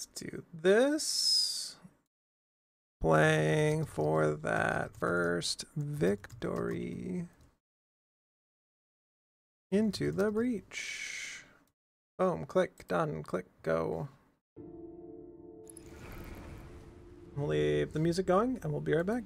Let's do this. Playing for that first victory. Into the Breach. Boom, click, done, click, go. We'll leave the music going and we'll be right back.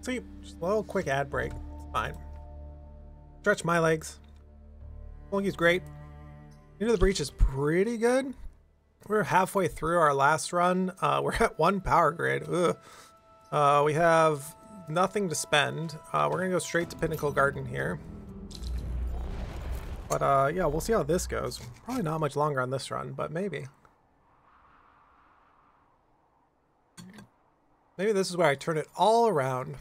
Sleep. Just a little quick ad break. It's fine. Stretch my legs. Spelunky's great. Into the Breach is pretty good. We're halfway through our last run. We're at 1 power grid. We have nothing to spend. We're gonna go straight to Pinnacle Garden here. But yeah, we'll see how this goes. Probably not much longer on this run, but maybe. Maybe this is where I turn it all around.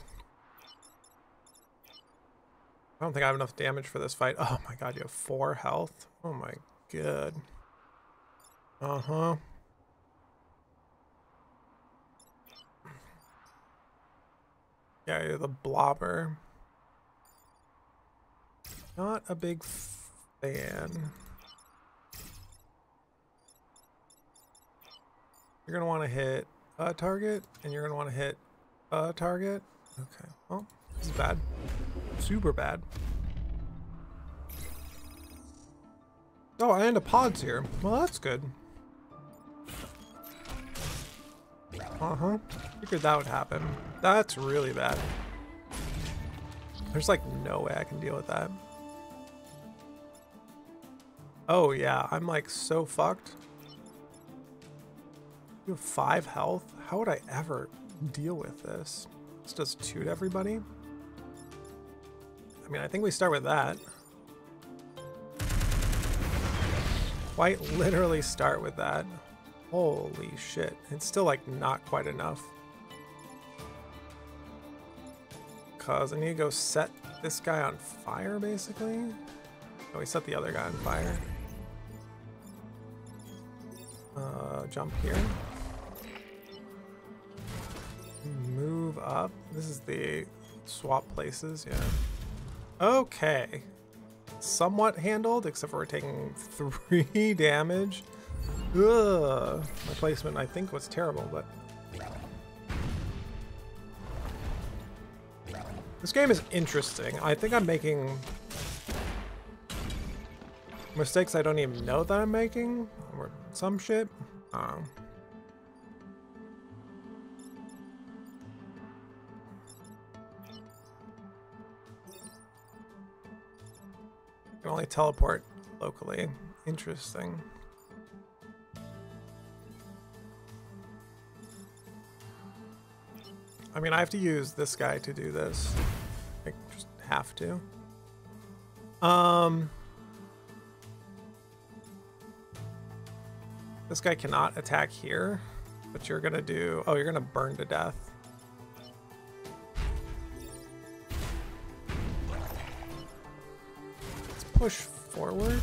I don't think I have enough damage for this fight. Oh my god, you have 4 health? Oh my god. Uh-huh. Yeah, you're the blobber. Not a big fan. You're gonna want to hit a target, and you're gonna want to hit a target. Okay, well, this is bad. Super bad. Oh, I end up pods here. Well, that's good. Uh-huh. Figured that would happen. That's really bad. There's like no way I can deal with that. Oh yeah, I'm like so fucked. You have 5 health? How would I ever deal with this? This does 2 to everybody. I mean, I think we start with that. Quite literally start with that. Holy shit. It's still, like, not quite enough. Because I need to go set this guy on fire, basically. Oh, we set the other guy on fire. Jump here. Move up. This is the swap places, yeah. Okay. Somewhat handled, except for we're taking 3 damage. Ugh. My placement, I think, was terrible, but... This game is interesting. I think I'm making... mistakes I don't even know that I'm making. Or some shit. You can only teleport locally. Interesting. I mean, I have to use this guy to do this. I just have to. This guy cannot attack here, but you're gonna do... Oh, you're gonna burn to death. Let's push forward.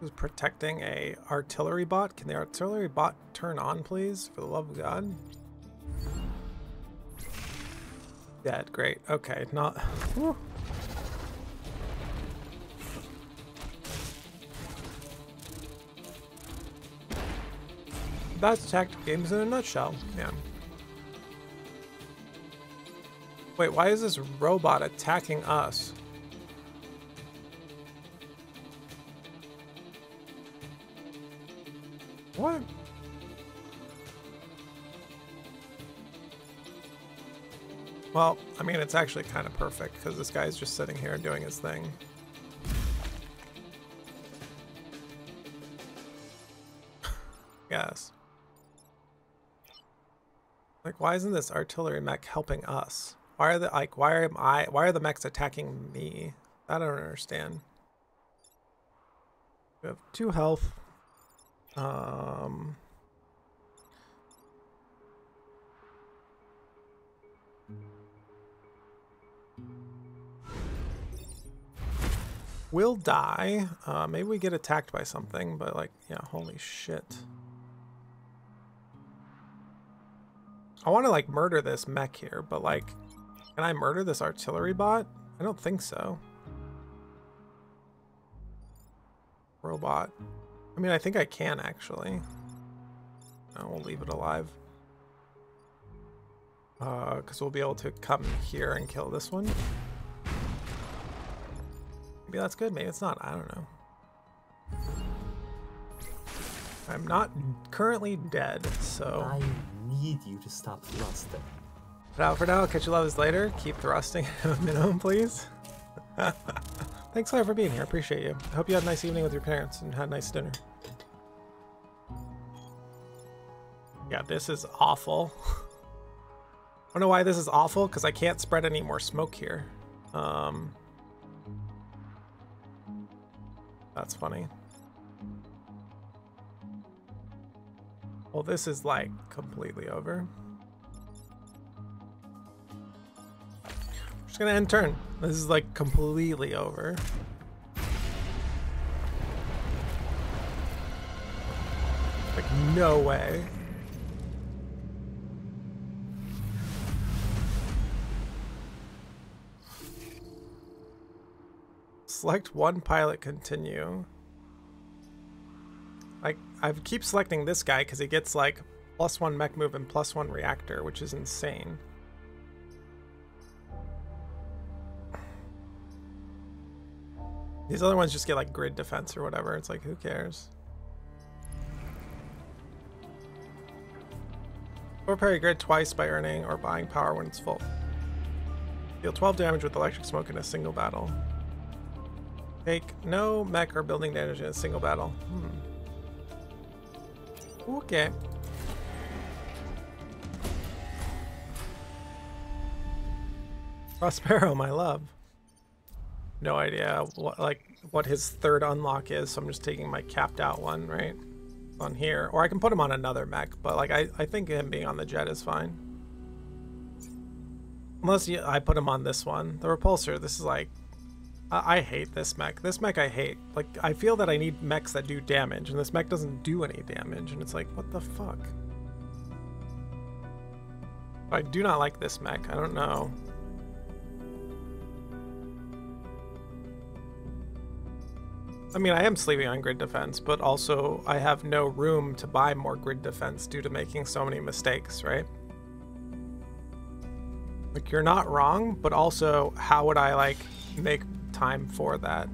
Who's protecting a artillery bot? Can the artillery bot turn on, please? For the love of God. Dead. Great. Okay. Not. Whew. That's tactic games in a nutshell. Yeah. Wait. Why is this robot attacking us? What? Well, I mean, it's actually kind of perfect because this guy's just sitting here doing his thing. Yes. Like, why isn't this artillery mech helping us? Why are the why are the mechs attacking me? I don't understand. We have 2 health. We'll die. Maybe we get attacked by something, but like, yeah, holy shit. I want to like murder this mech here, but like, can I murder this artillery bot? I don't think so. Robot. I mean, I think I can, actually. No, we'll leave it alive. Because we'll be able to come here and kill this one. Maybe that's good, maybe it's not. I don't know. I'm not currently dead, so... I need you to stop thrusting. But out for now, I'll catch you levels later. Keep thrusting at a minimum, please. Thanks, Claire, for being here. I appreciate you. I hope you had a nice evening with your parents and had a nice dinner. Yeah, this is awful. I don't know why this is awful, because I can't spread any more smoke here. That's funny. Well, this is, like, completely over. Just gonna end turn. This is like completely over. Like, no way. Select one pilot, continue. Like, I keep selecting this guy because he gets like +1 mech move and +1 reactor, which is insane. These other ones just get like grid defense or whatever. It's like, who cares? Or repair your grid twice by earning or buying power when it's full. Deal 12 damage with electric smoke in a single battle. Take no mech or building damage in a single battle. Okay. Prospero, my love. No idea what his third unlock is, so I'm just taking my capped out one, right? On here. Or I can put him on another mech, but like I think him being on the jet is fine. Unless I put him on this one. The repulsor, this is like... I hate this mech. This mech I hate. Like, I feel that I need mechs that do damage, and this mech doesn't do any damage, and it's like, what the fuck? I do not like this mech. I don't know. I mean, I am sleeping on grid defense, but also I have no room to buy more grid defense due to making so many mistakes, right? Like, you're not wrong, but also, how would I, like, make time for that?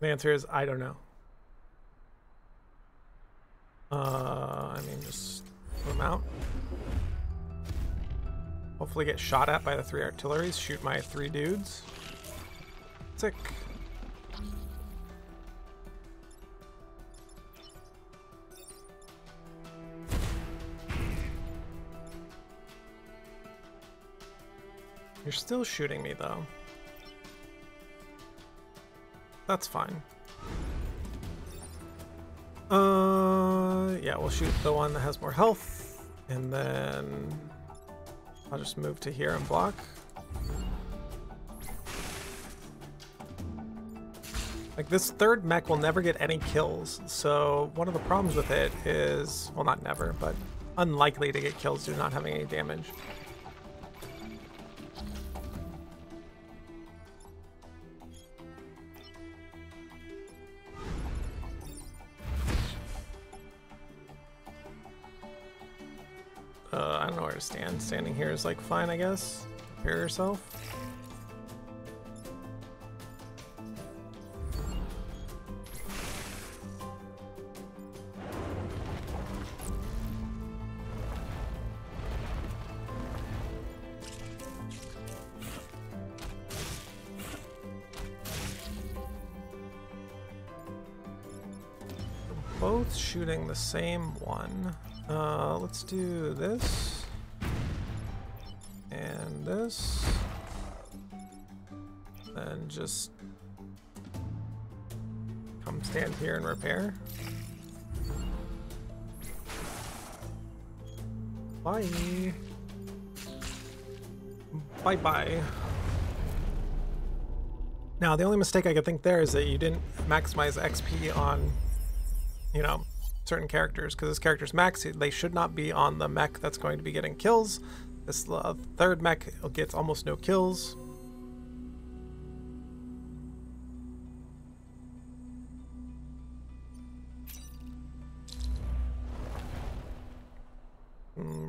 The answer is, I don't know. I mean, just put them out. Hopefully get shot at by the three artilleries. Shoot my three dudes. Sick. You're still shooting me, though. That's fine. Yeah, we'll shoot the one that has more health, and then I'll just move to here and block. Like, this third mech will never get any kills, so one of the problems with it is, well, not never, but unlikely to get kills due to not having any damage. I don't know where to stand. Standing here is like fine, I guess. Prepare yourself. We're both shooting the same one. Let's do this, and this, and just come stand here and repair. Bye. Bye-bye. Now, the only mistake I could think there is that you didn't maximize XP on, you know, certain characters, because this character's max, they should not be on the mech that's going to be getting kills. This third mech gets almost no kills.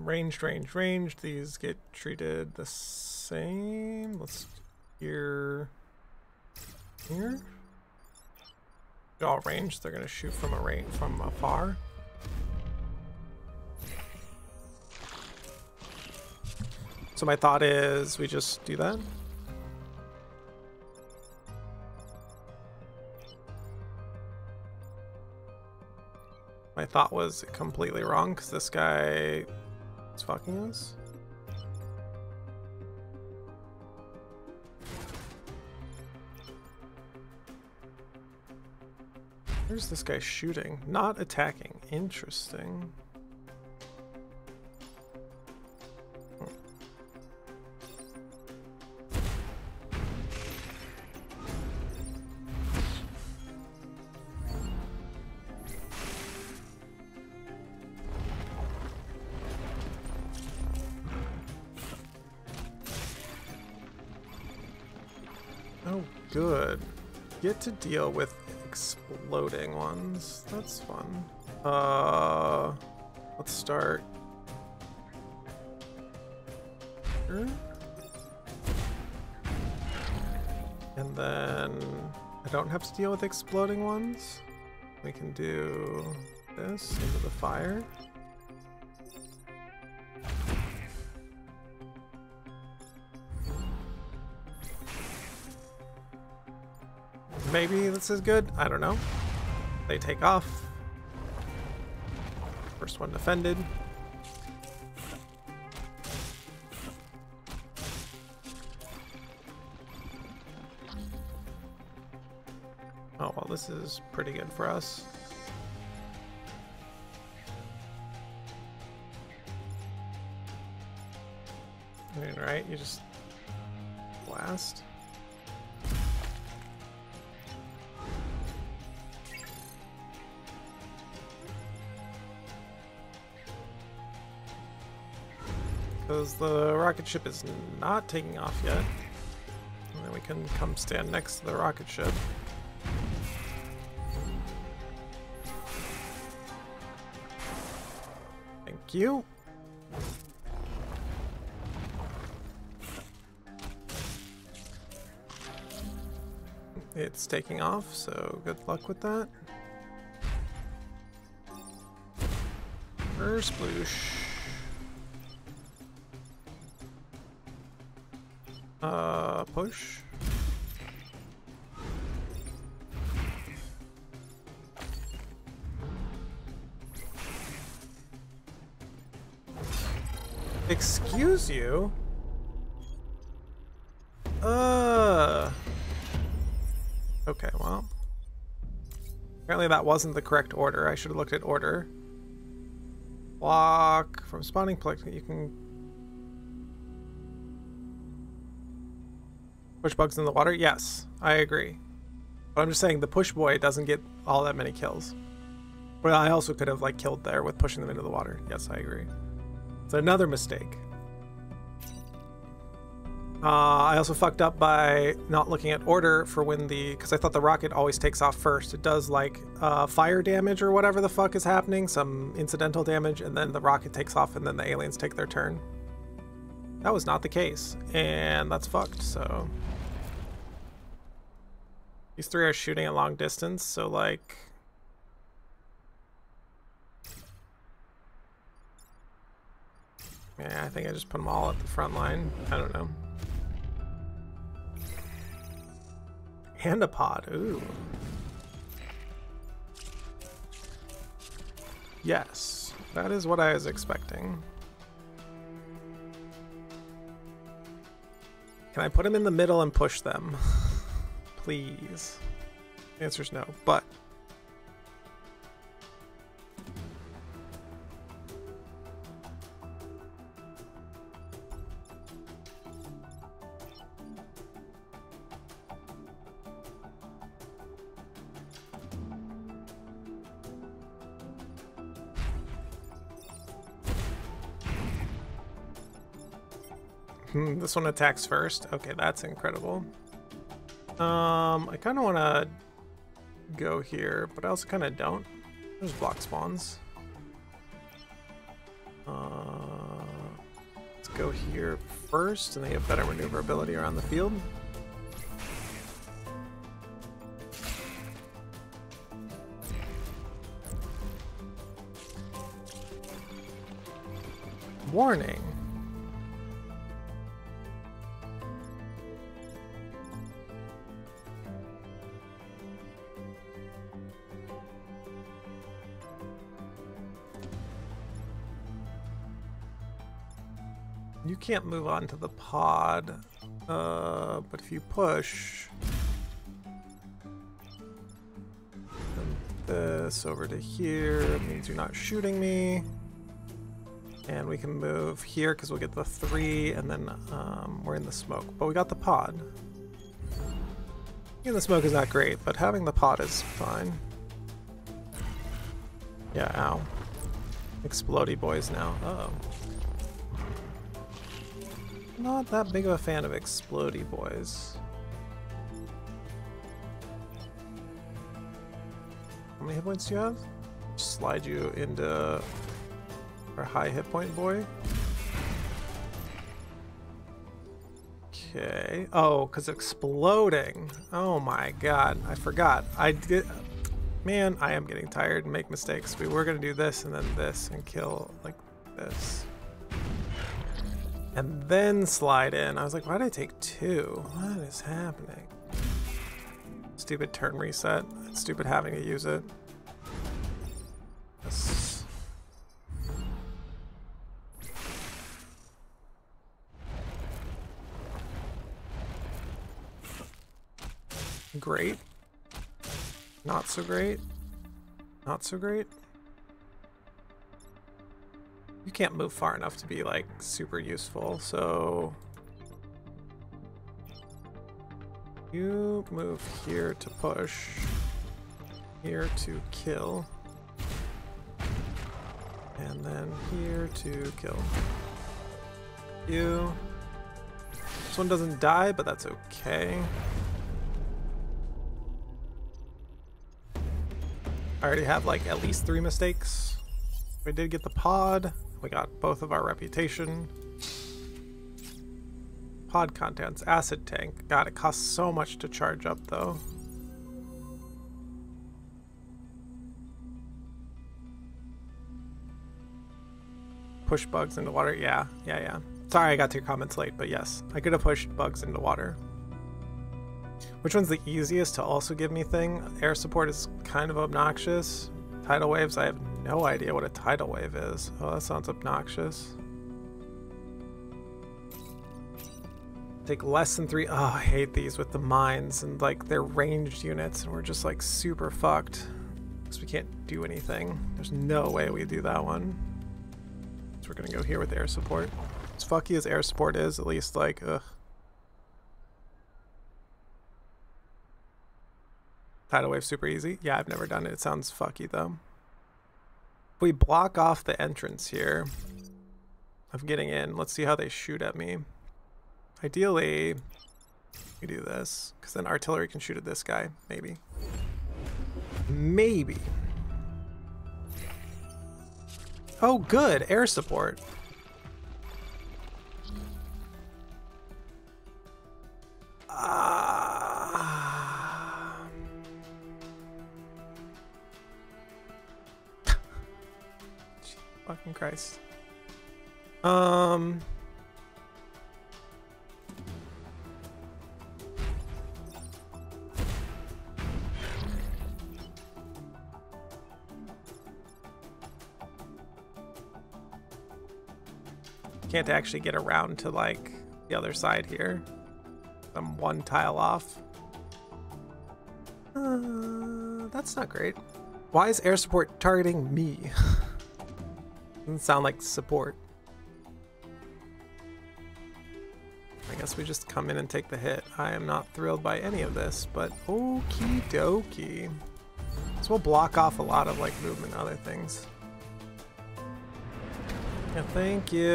Range. These get treated the same. Let's here. All ranged, they're gonna shoot from a range from afar. So my thought is we just do that. My thought was completely wrong because this guy is fucking us. Where's this guy shooting? Not attacking. Interesting. Oh, good. Get to deal with exploding ones. That's fun. Let's start here. And then I don't have to deal with exploding ones. We can do this into the fire. Maybe this is good? I don't know. They take off. First one offended. Oh, well, this is pretty good for us. I mean, right? You just blast. Because the rocket ship is not taking off yet. And then we can come stand next to the rocket ship. Thank you. It's taking off, so good luck with that. First sploosh. Push. Excuse you? Okay, well. Apparently that wasn't the correct order. I should have looked at order. Block from spawning point. You can push bugs in the water? Yes, I agree. But I'm just saying the push boy doesn't get all that many kills. But I also could have like killed there with pushing them into the water. Yes, I agree. It's another mistake. I also fucked up by not looking at order for when the... Because I thought the rocket always takes off first. It does like fire damage or whatever the fuck is happening. Some incidental damage. And then the rocket takes off and then the aliens take their turn. That was not the case. And that's fucked, so... These three are shooting at long distance, so like... Yeah, I think I just put them all at the front line. I don't know. And a pod, ooh. Yes, that is what I was expecting. Can I put them in the middle and push them? Please. The answer's no, but... This one attacks first. Okay, that's incredible. I kind of want to go here, but I also kind of don't. There's block spawns. Let's go here first, and they have better maneuverability around the field. Warning. You can't move on to the pod, but if you push this over to here, it means you're not shooting me. And we can move here because we'll get the three, and then we're in the smoke. But we got the pod. Even the smoke is not great, but having the pod is fine. Yeah, ow. Explodey boys now. Uh-oh. Not that big of a fan of explodey boys. How many hit points do you have? Just slide you into our high hit point boy. Okay. Oh, because exploding. Oh my god, I forgot. I did. Man, I am getting tired and make mistakes. We were gonna do this and then this and kill like this. And then slide in. I was like, why did I take two? What is happening? Stupid turn reset. It's stupid having to use it. Yes. Great. Not so great. Not so great. You can't move far enough to be, like, super useful, so... You move here to push. Here to kill. And then here to kill. You. This one doesn't die, but that's okay. I already have, like, at least 3 mistakes. We did get the pod. We got both of our reputation. Pod contents. Acid tank. God, it costs so much to charge up, though. Push bugs into water. Yeah, yeah, yeah. Sorry I got to your comments late, but yes. I could have pushed bugs into water. Which one's the easiest to also give me thing? Air support is kind of obnoxious. Tidal waves, I have no idea what a tidal wave is. Oh, that sounds obnoxious. Take less than 3. Oh, I hate these with the mines and like their ranged units, and we're just like super fucked because we can't do anything. There's no way we do that one. So we're gonna go here with air support. As fucky as air support is, at least like, ugh. Tidal wave super easy. Yeah, I've never done it. It sounds fucky though. If we block off the entrance here of getting in, let's see how they shoot at me. Ideally, we do this, because then artillery can shoot at this guy, maybe. Maybe. Oh, good, air support. Fucking Christ. Can't actually get around to like the other side here. I'm one tile off. That's not great. Why is air support targeting me? Doesn't sound like support. I guess we just come in and take the hit. I am not thrilled by any of this, but okie dokie. So we'll block off a lot of like movement and other things. Yeah, thank you.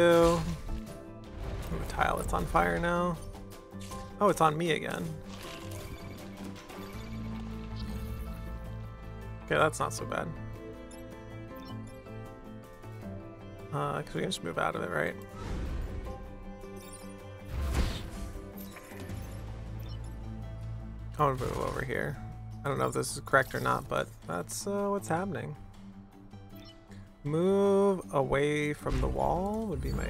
Ooh, tile, it's on fire now. Oh, it's on me again. Okay, that's not so bad. Because we can just move out of it, right? I'm gonna move over here. I don't know if this is correct or not, but that's what's happening. Move away from the wall would be my...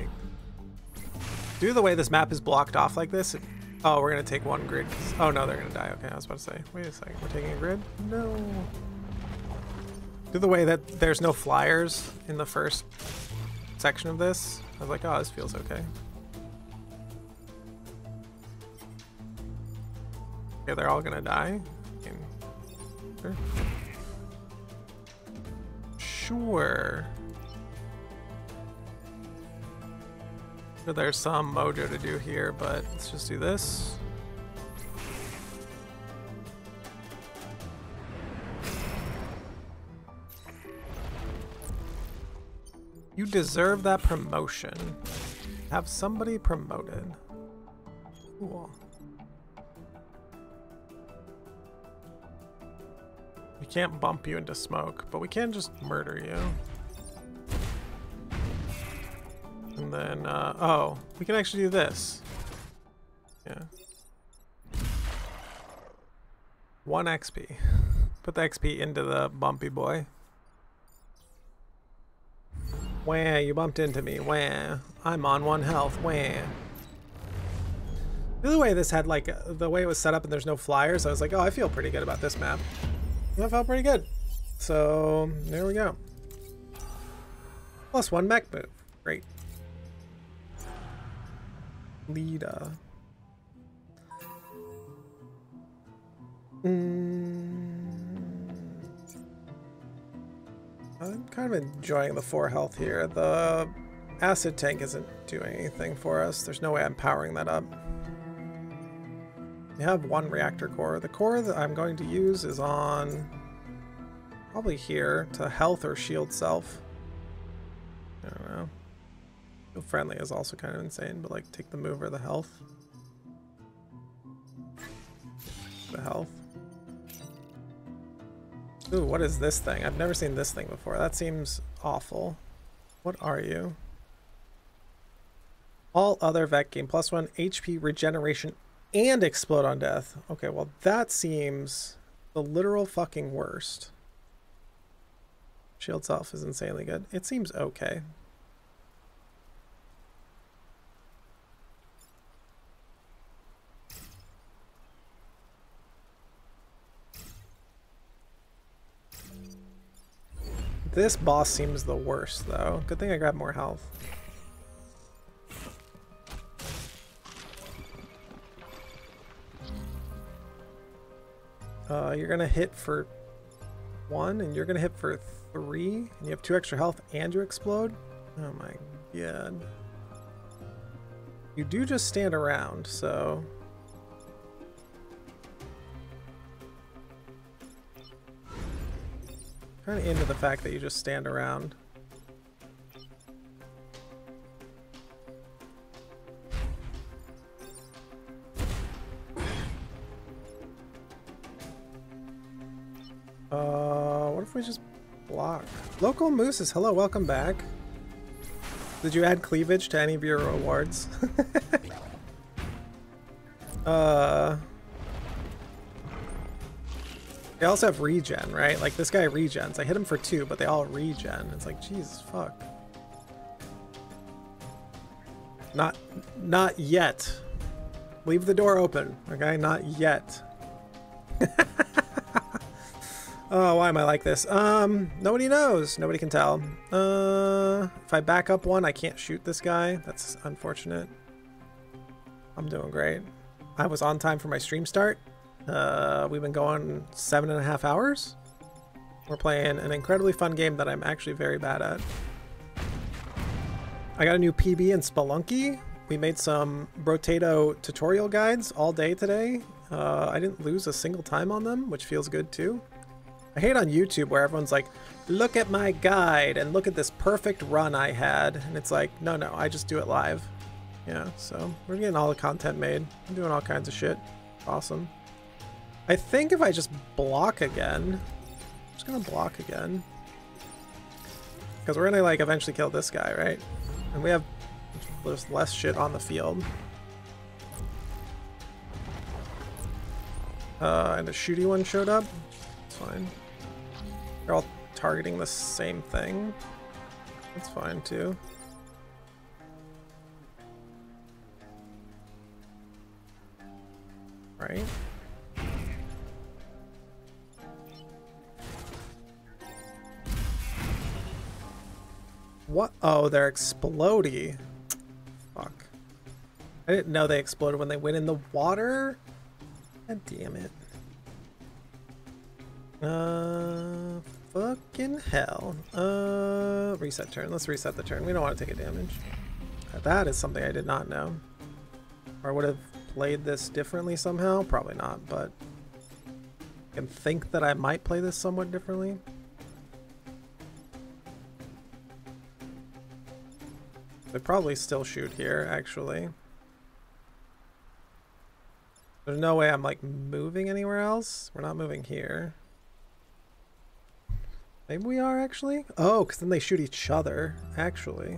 Due to the way this map is blocked off like this, it... Oh, we're gonna take one grid. Oh no, they're gonna die. Okay, I was about to say, wait a second, we're taking a grid? No. Due to the way that there's no flyers in the first section of this, I was like, oh, this feels okay. Yeah, they're all gonna die. Sure. Sure. There's some mojo to do here, but let's just do this. You deserve that promotion. Have somebody promoted. Cool. We can't bump you into smoke, but we can just murder you. And then, oh, we can actually do this. Yeah. 1 XP. Put the XP into the bumpy boy. Wah, you bumped into me. Wah, I'm on 1 health. Wah. The other way this had, like, the way it was set up and there's no flyers, I was like, oh, I feel pretty good about this map. That felt pretty good. So there we go. Plus 1 mech move. Great. Lida. I'm kind of enjoying the 4 health here. The acid tank isn't doing anything for us. There's no way I'm powering that up. We have 1 reactor core. The core that I'm going to use is on probably here to health or shield self. I don't know. Feel friendly is also kind of insane, but like take the move or the health. The health. Ooh, what is this thing? I've never seen this thing before. That seems awful. What are you? All other Vec gain +1 HP regeneration and explode on death. Okay, well that seems the literal fucking worst. Shield self is insanely good. It seems okay. This boss seems the worst, though. Good thing I grabbed more health. You're gonna hit for 1, and you're gonna hit for 3, and you have 2 extra health, and you explode? Oh my god. You do just stand around, so... Kind of into the fact that you just stand around. What if we just block? Local mooses, hello, welcome back. Did you add cleavage to any of your rewards? They also have regen, right? Like this guy regens. I hit him for 2, but they all regen. It's like, Jesus fuck. Not yet. Leave the door open, okay? Not yet. Oh, why am I like this? Nobody knows. Nobody can tell. If I back up 1, I can't shoot this guy. That's unfortunate. I'm doing great. I was on time for my stream start. We've been going 7.5 hours. We're playing an incredibly fun game that I'm actually very bad at. I got a new PB in Spelunky. We made some Brotato tutorial guides all day today. I didn't lose a single time on them, which feels good too. I hate on YouTube where everyone's like, look at my guide and look at this perfect run I had. And it's like, no, I just do it live. Yeah, so we're getting all the content made. I'm doing all kinds of shit. Awesome. I think if I just block again, I'm just gonna block again. Because we're gonna like eventually kill this guy, right? And we have just less shit on the field. And a shooty one showed up. It's fine. They're all targeting the same thing. That's fine too. Right? What? Oh, they're explodey. Fuck. I didn't know they exploded when they went in the water. God damn it. Fucking hell. Reset turn. Let's reset the turn. We don't want to take a damage. That is something I did not know. Or I would have played this differently somehow. Probably not, but I can think that I might play this somewhat differently. They probably still shoot here, actually. There's no way I'm like moving anywhere else. We're not moving here. Maybe we are actually. Oh, because then they shoot each other. Actually,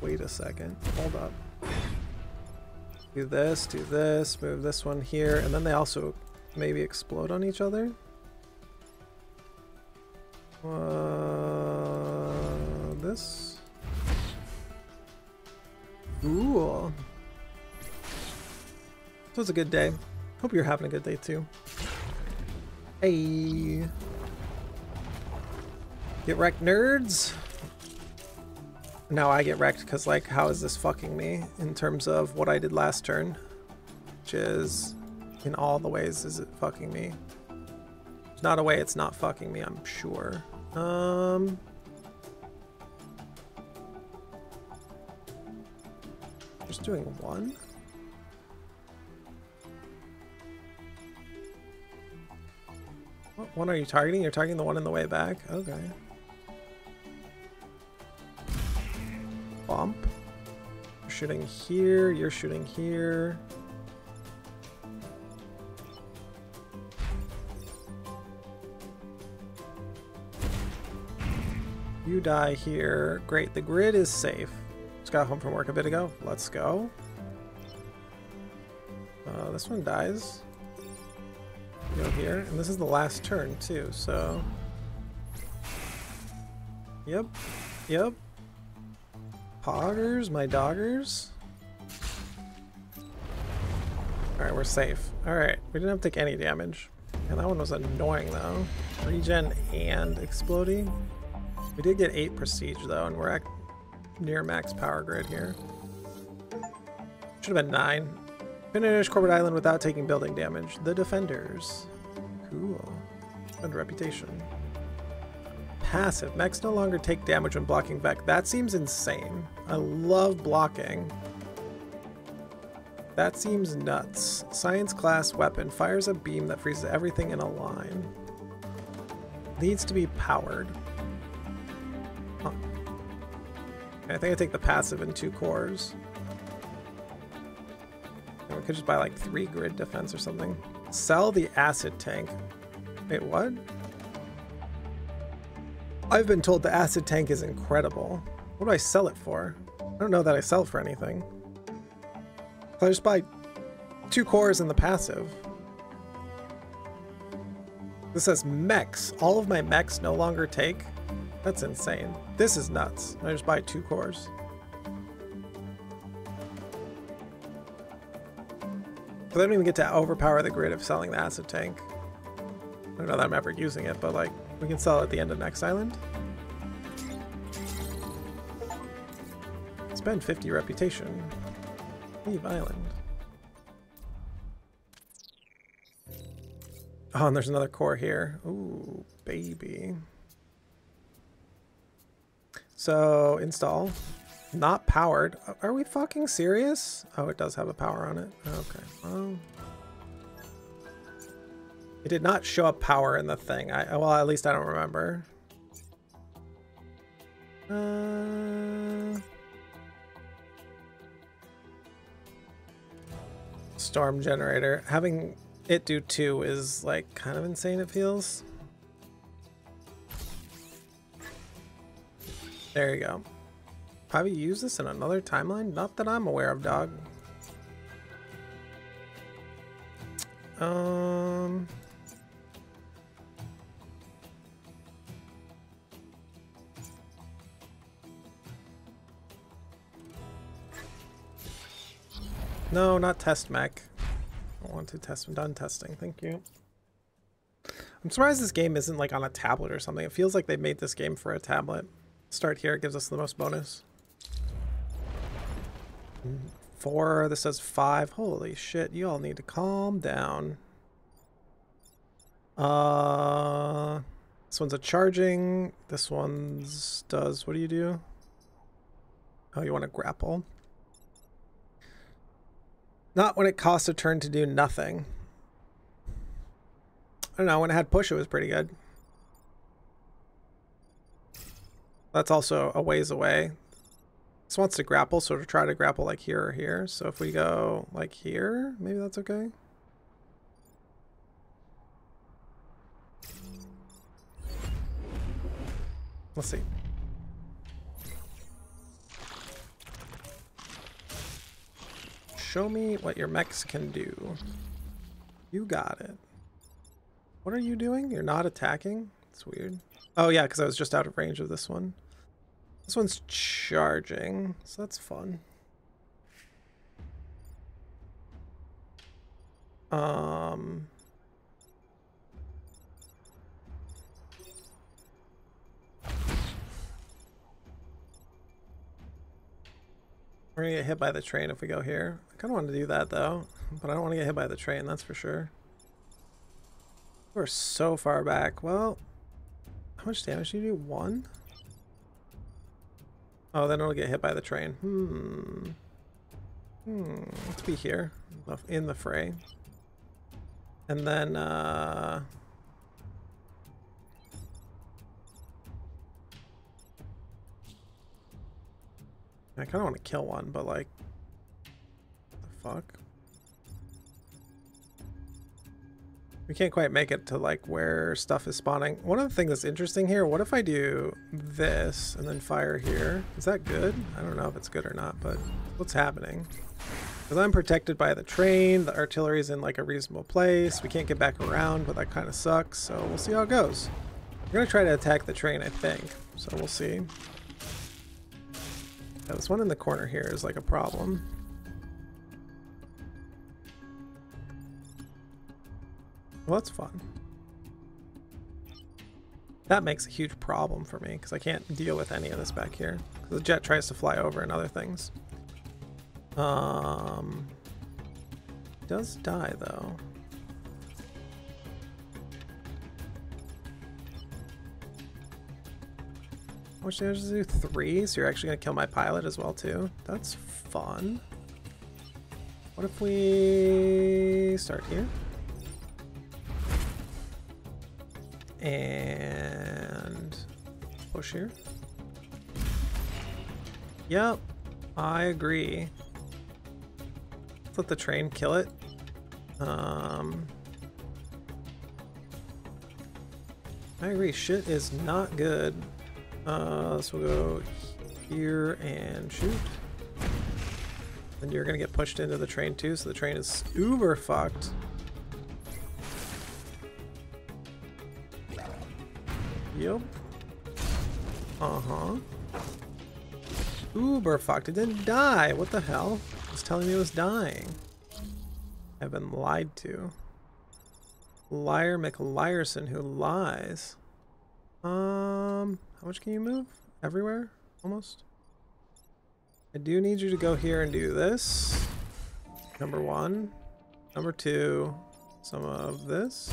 wait a second. Hold up. Do this, move this one here, and then they also maybe explode on each other. This. Cool. This was a good day. Hope you're having a good day too. Hey. Get wrecked, nerds. Now I get wrecked because, like, how is this fucking me in terms of what I did last turn? Which is, in all the ways, is it fucking me? not a way it's not fucking me, I'm sure. Just doing one. What one are you targeting? You're targeting the one on the way back? Okay. Bump. You're shooting here, you're shooting here. You die here. Great, the grid is safe. Just got home from work a bit ago. Let's go. This one dies. Go here. And this is the last turn, too, so... Yep. Yep. Poggers, my doggers. Alright, we're safe. Alright, we didn't have to take any damage. And that one was annoying, though. Regen and exploding. We did get 8 prestige though, and we're at near max power grid here. Should have been 9. Finish Corbett Island without taking building damage. The defenders. Cool. And reputation. Passive. Mechs no longer take damage when blocking Vek. That seems insane. I love blocking. That seems nuts. Science class weapon. Fires a beam that freezes everything in a line. Needs to be powered. I think I take the passive in 2 cores. And we could just buy like 3 grid defense or something. Sell the acid tank. Wait, what? I've been told the acid tank is incredible. What do I sell it for? I don't know that I sell it for anything. So I just buy 2 cores and the passive. This says mechs. All of my mechs no longer take. That's insane. This is nuts. I just buy 2 cores. But I don't even get to overpower the grid of selling the acid tank. I don't know that I'm ever using it, but like, we can sell it at the end of next island. Spend 50 reputation. Leave island. Oh, and there's another core here. Ooh, baby. So, install. Not powered. Are we fucking serious? Oh, it does have a power on it. Okay, well. It did not show up power in the thing. Well, at least I don't remember. Storm generator. Having it do 2 is, like, kind of insane, it feels. There you go. Probably use this in another timeline? Not that I'm aware of, dog. No, not test mech. I don't want to test. I'm done testing. Thank you. I'm surprised this game isn't like on a tablet or something. It feels like they made this game for a tablet. Start here, it gives us the most bonus. 4, this says 5. Holy shit, you all need to calm down. This one's a charging. This one's does, what do you do? Oh, you want to grapple. Not when it costs a turn to do nothing. I don't know, when it had push, it was pretty good. That's also a ways away. This wants to grapple, so to try to grapple like here or here. So if we go like here, maybe that's okay. Let's see. Show me what your mechs can do. You got it. What are you doing? You're not attacking? It's weird. Oh yeah, because I was just out of range of this one. This one's charging, so that's fun. We're gonna get hit by the train if we go here. I kind of want to do that though, but I don't want to get hit by the train, that's for sure. We're so far back. Well, how much damage do you do? One? Oh, then it'll get hit by the train. Let's be here in the fray. And then, I kind of want to kill one, but like, what the fuck? We can't quite make it to like where stuff is spawning. One of the things that's interesting here, what if I do this and then fire here? Is that good? I don't know if it's good or not, but what's happening? Because I'm protected by the train, the artillery's in like a reasonable place. We can't get back around, but that kind of sucks. So we'll see how it goes. We're gonna try to attack the train, I think. So we'll see. Yeah, this one in the corner here is like a problem. Well, that's fun. That makes a huge problem for me because I can't deal with any of this back here. The jet tries to fly over and other things. It does die though. How much damage does it do? 3, so you're actually gonna kill my pilot as well too. That's fun. What if we start here? And push here. Yep, I agree. Let's let the train kill it. I agree, shit is not good. So we'll go here and shoot. And you're gonna get pushed into the train too, so the train is uber fucked. Yep. Uh-huh. Uber fucked. It didn't die. What the hell? It was telling me it was dying. I've been lied to. Liar McLiarson who lies. How much can you move? Everywhere? Almost. I do need you to go here and do this. Number one. Number two. Some of this.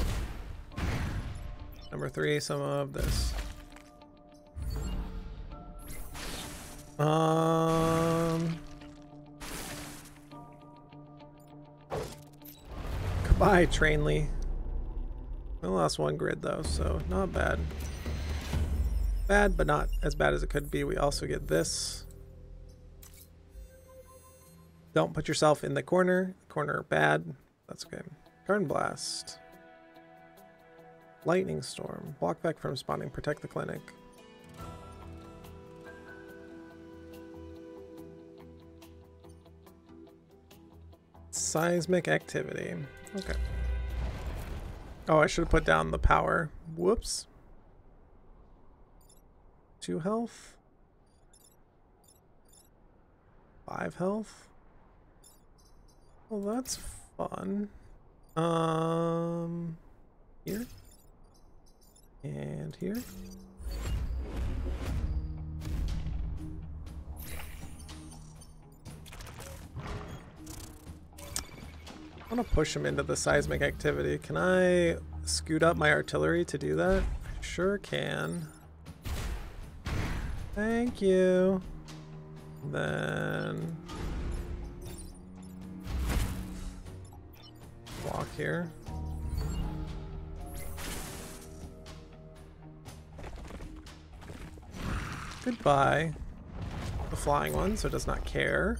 Number three, some of this. Goodbye, Trainly. I lost one grid though, so not bad. Bad, but not as bad as it could be. We also get this. Don't put yourself in the corner. Corner bad. That's okay. Garden Blast. Lightning Storm. Block Vek from spawning. Protect the clinic. Seismic activity. Okay. Oh, I should have put down the power. Whoops. 2 health. 5 health. Well, that's fun. Here. And here. I want to push him into the seismic activity. Can I scoot up my artillery to do that? I sure can. Thank you. Then walk here. Goodbye. The flying one, so it does not care.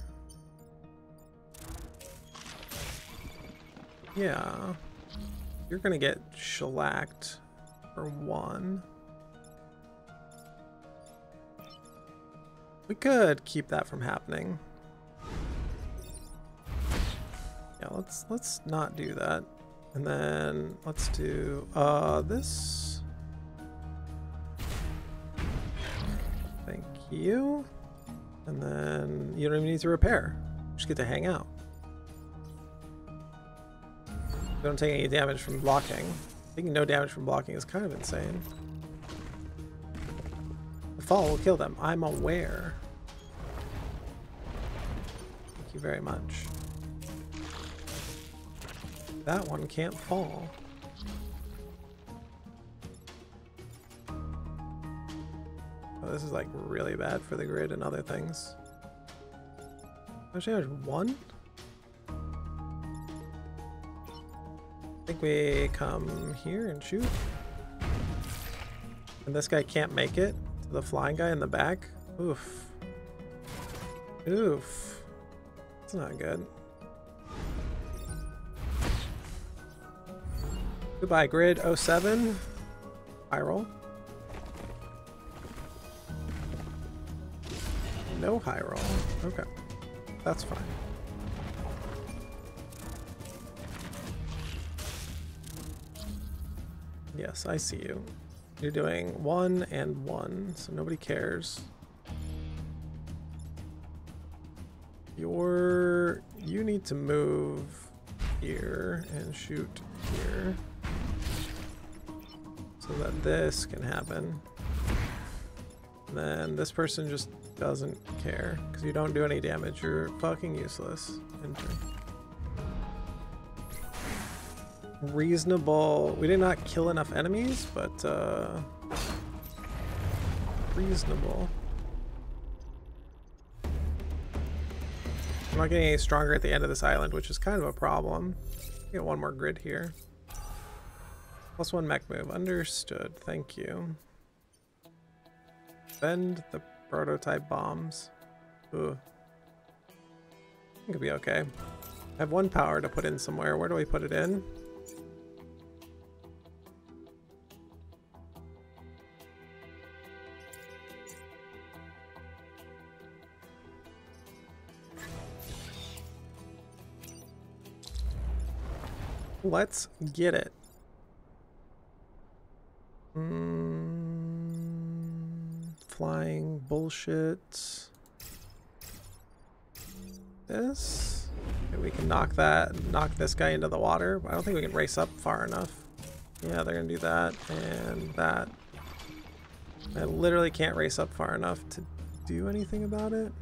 Yeah. You're gonna get shellacked for 1. We could keep that from happening. Yeah, let's not do that. And then let's do this. You, and then you don't even need to repair. You just get to hang out. You don't take any damage from blocking. Taking no damage from blocking is kind of insane. The fall will kill them. I'm aware. Thank you very much. That one can't fall. Oh, this is like really bad for the grid and other things. Actually, there's one. I think we come here and shoot. And this guy can't make it to the flying guy in the back. Oof. Oof. That's not good. Goodbye, grid 07. High roll. No high roll. Okay. That's fine. Yes, I see you. You're doing 1 and 1, so nobody cares. You need to move here and shoot here so that this can happen. And then this person just doesn't care because you don't do any damage. You're fucking useless. Enter. Reasonable. We did not kill enough enemies, but reasonable. I'm not getting any stronger at the end of this island, which is kind of a problem. Get one more grid here. +1 mech move. Understood. Thank you. Bend the prototype bombs. Ooh. I think it'll be okay. I have 1 power to put in somewhere. Where do we put it in? Let's get it. Flying bullshit. This. We can knock this guy into the water. I don't think we can race up far enough. Yeah, they're gonna do that and that. I literally can't race up far enough to do anything about it.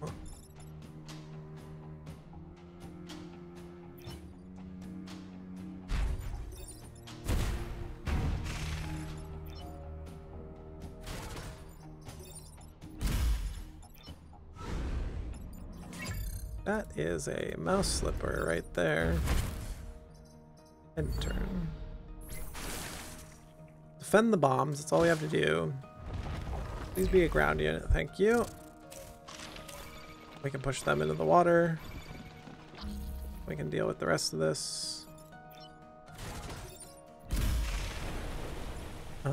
Huh. That is a mouse slipper right there. End turn. Defend the bombs, that's all we have to do. Please be a ground unit, thank you. We can push them into the water. We can deal with the rest of this. I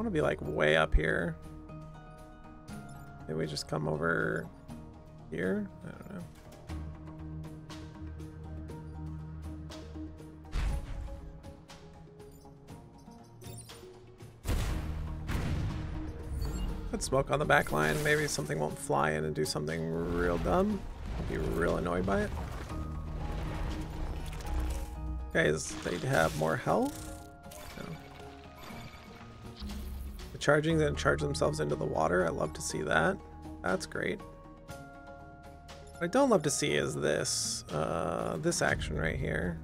want to be like way up here. Maybe we just come over here? I don't know. Put smoke on the back line. Maybe something won't fly in and do something real dumb. I'll be real annoyed by it. Guys, they'd have more health. Charging and charge themselves into the water. I love to see that. That's great. What I don't love to see is this this action right here.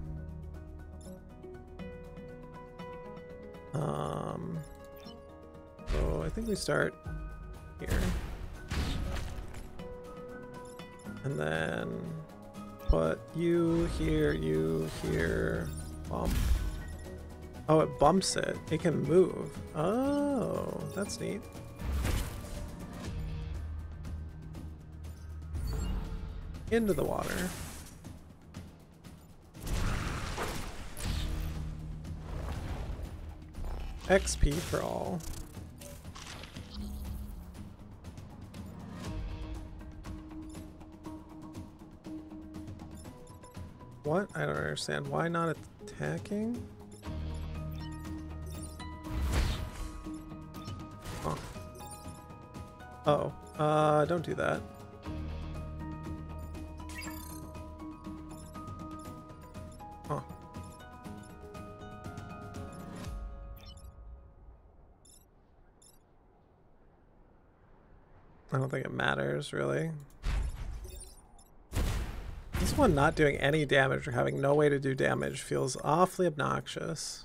So I think we start here and then put you here, bump. Oh, it bumps it. It can move. Oh, that's neat. Into the water. XP for all. What? I don't understand. Why not attacking? Oh, don't do that. Huh. I don't think it matters, really. This one not doing any damage or having no way to do damage feels awfully obnoxious.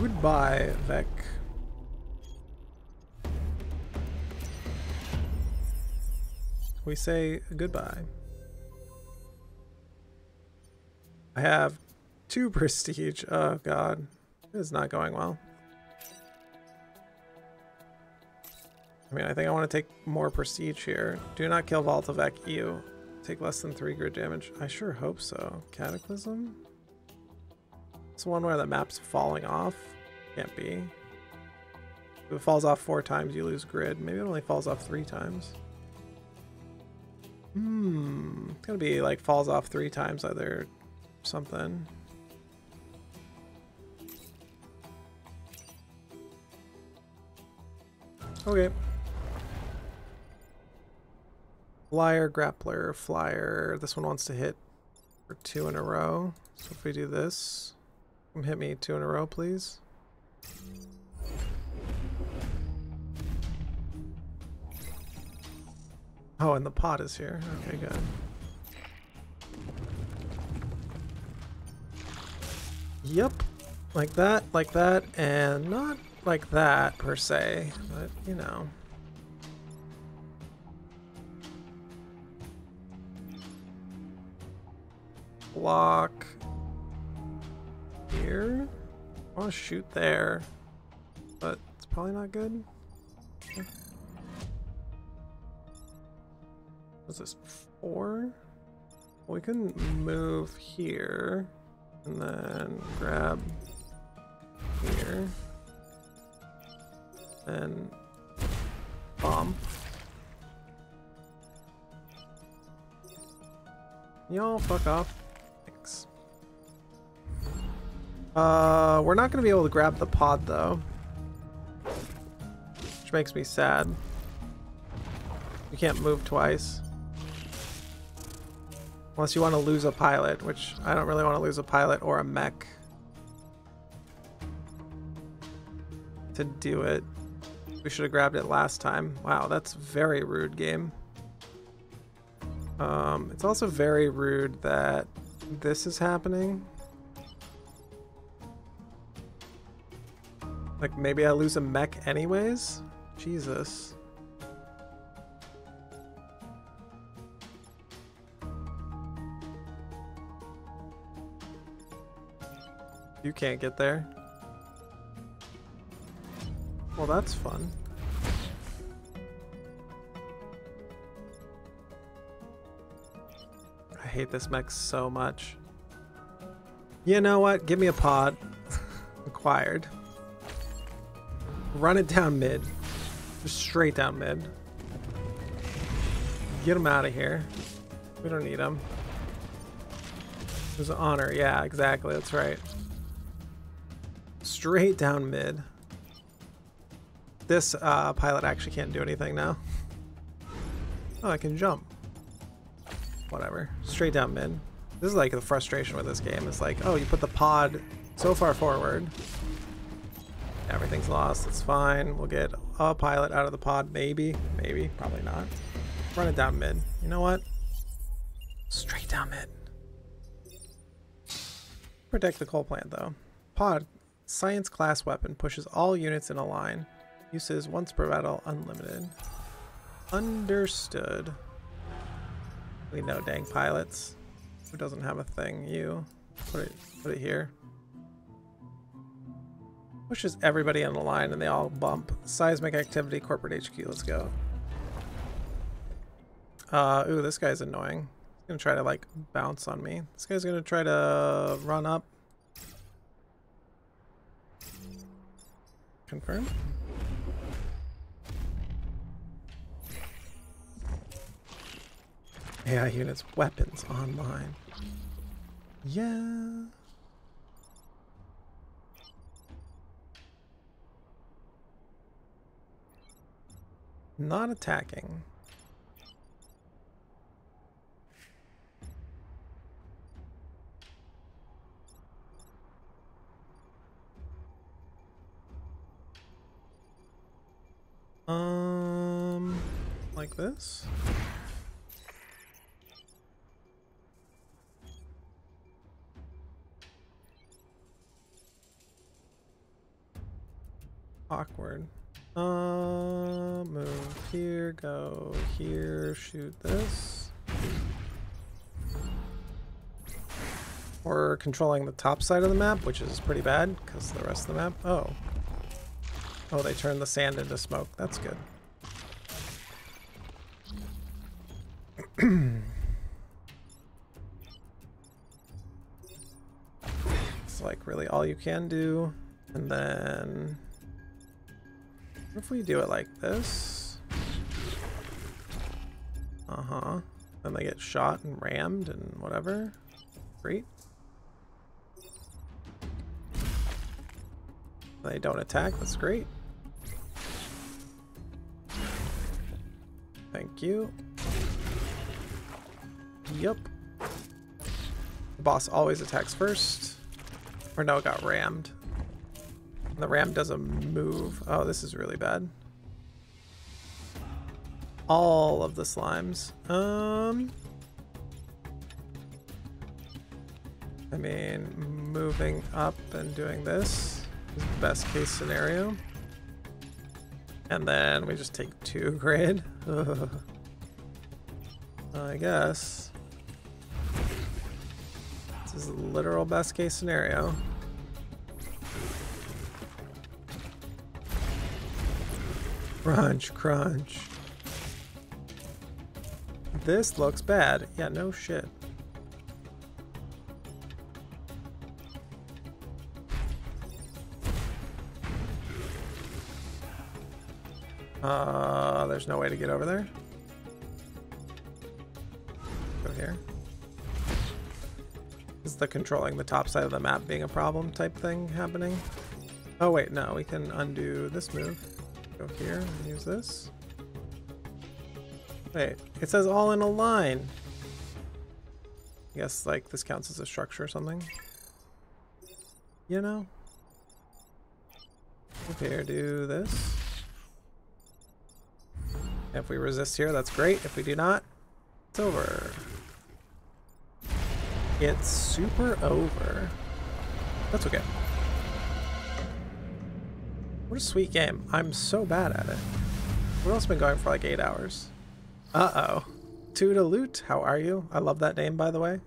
Goodbye, Vek. We say goodbye. I have 2 prestige. Oh god. This is not going well. I mean, I think I want to take more prestige here. Do not kill Voltavec, you. Take less than 3 grid damage. I sure hope so. Cataclysm? It's one where the map's falling off. Can't be. If it falls off 4 times, you lose grid. Maybe it only falls off 3 times. It's gonna be like falls off 3 times either something. Okay. Flyer, grappler, flyer. This one wants to hit for 2 in a row. So if we do this, come hit me 2 in a row, please. Oh, and the pot is here. Okay, good. Yep. Like that, and not like that per se, but you know. Block here. I want to shoot there, but it's probably not good. Okay. What's this, 4? Well, we can move here and then grab here and bomb. Y'all fuck off. Thanks. We're not gonna be able to grab the pod though, which makes me sad. We can't move twice. Unless you want to lose a pilot, which I don't really want to lose a pilot or a mech to do it. We should have grabbed it last time. Wow, that's very rude, game. It's also very rude that this is happening. Like, maybe I lose a mech anyways? Jesus. You can't get there. Well, that's fun. I hate this mech so much. You know what? Give me a pod. Acquired. Run it down mid. Just straight down mid. Get him out of here. We don't need him. There's an honor. Yeah, exactly. That's right. Straight down mid. This pilot actually can't do anything now. Oh, I can jump. Whatever. Straight down mid. This is like the frustration with this game. It's like, oh, you put the pod so far forward. Everything's lost. It's fine. We'll get a pilot out of the pod. Maybe. Maybe. Probably not. Run it down mid. You know what? Straight down mid. Protect the coal plant, though. Pod. Science class weapon pushes all units in a line. Uses once per battle, unlimited. Understood. We know, dang pilots. Who doesn't have a thing? You. Put it here. Pushes everybody in a line and they all bump. Seismic activity, corporate HQ, let's go. Ooh, this guy's annoying. He's gonna try to like bounce on me. This guy's gonna try to run up. Confirm. AI units, weapons online. Yeah. Not attacking. like this. Awkward. Move here, go here, shoot this. We're controlling the top side of the map, which is pretty bad, because the rest of the map... Oh. Oh, they turned the sand into smoke. That's good. It's like really all you can do. And then... If we do it like this, then they get shot and rammed and whatever. Great. They don't attack. That's great. Thank you. Yep. The boss always attacks first. Or no, it got rammed. The ram doesn't move. Oh, this is really bad. All of the slimes. I mean, moving up and doing this is the best case scenario. And then we just take 2 grid. I guess. This is the literal best case scenario. Crunch, crunch. This looks bad. Yeah, no shit. There's no way to get over there. Go here. Is the controlling the top side of the map being a problem type thing happening? Oh wait, no, we can undo this move. Go here and use this. Wait, it says all in a line. I guess like this counts as a structure or something. You know? Up here, do this. If we resist here, that's great. If we do not, it's over. It's super over. That's okay. What a sweet game. I'm so bad at it. We've also been going for like 8 hours. Uh-oh. Toodaloot, how are you? I love that name, by the way.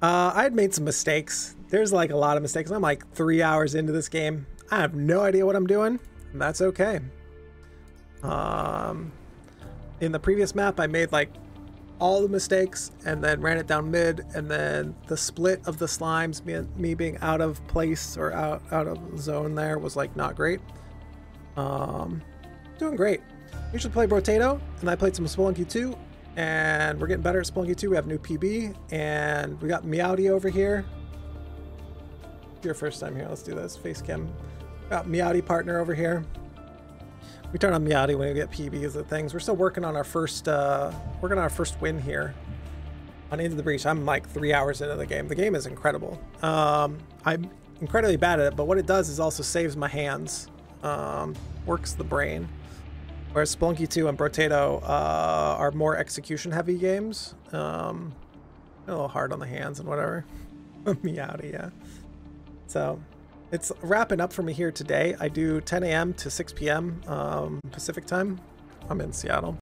I had made some mistakes. There's like a lot of mistakes. I'm like 3 hours into this game. I have no idea what I'm doing, and that's okay. In the previous map, I made like all the mistakes and then ran it down mid, and then the split of the slimes, me being out of place or out of zone there was like not great. Doing great. You should play Brotato, and I played some Spelunky 2, and we're getting better at Spelunky 2. We have new PB, and we got Meowdy over here. Your first time here, let's do this. Face cam. Got Meowdy partner over here. We turn on Meowdy when we get PBs and things. We're still working on our first win here on Into the Breach. I'm like 3 hours into the game. The game is incredible. I'm incredibly bad at it, but what it does is also saves my hands, works the brain. Whereas Spelunky 2 and Brotato are more execution heavy games. A little hard on the hands and whatever. Meowdy, yeah. So... It's wrapping up for me here today. I do 10 a.m. to 6 p.m. Pacific time. I'm in Seattle.